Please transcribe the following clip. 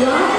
Wow.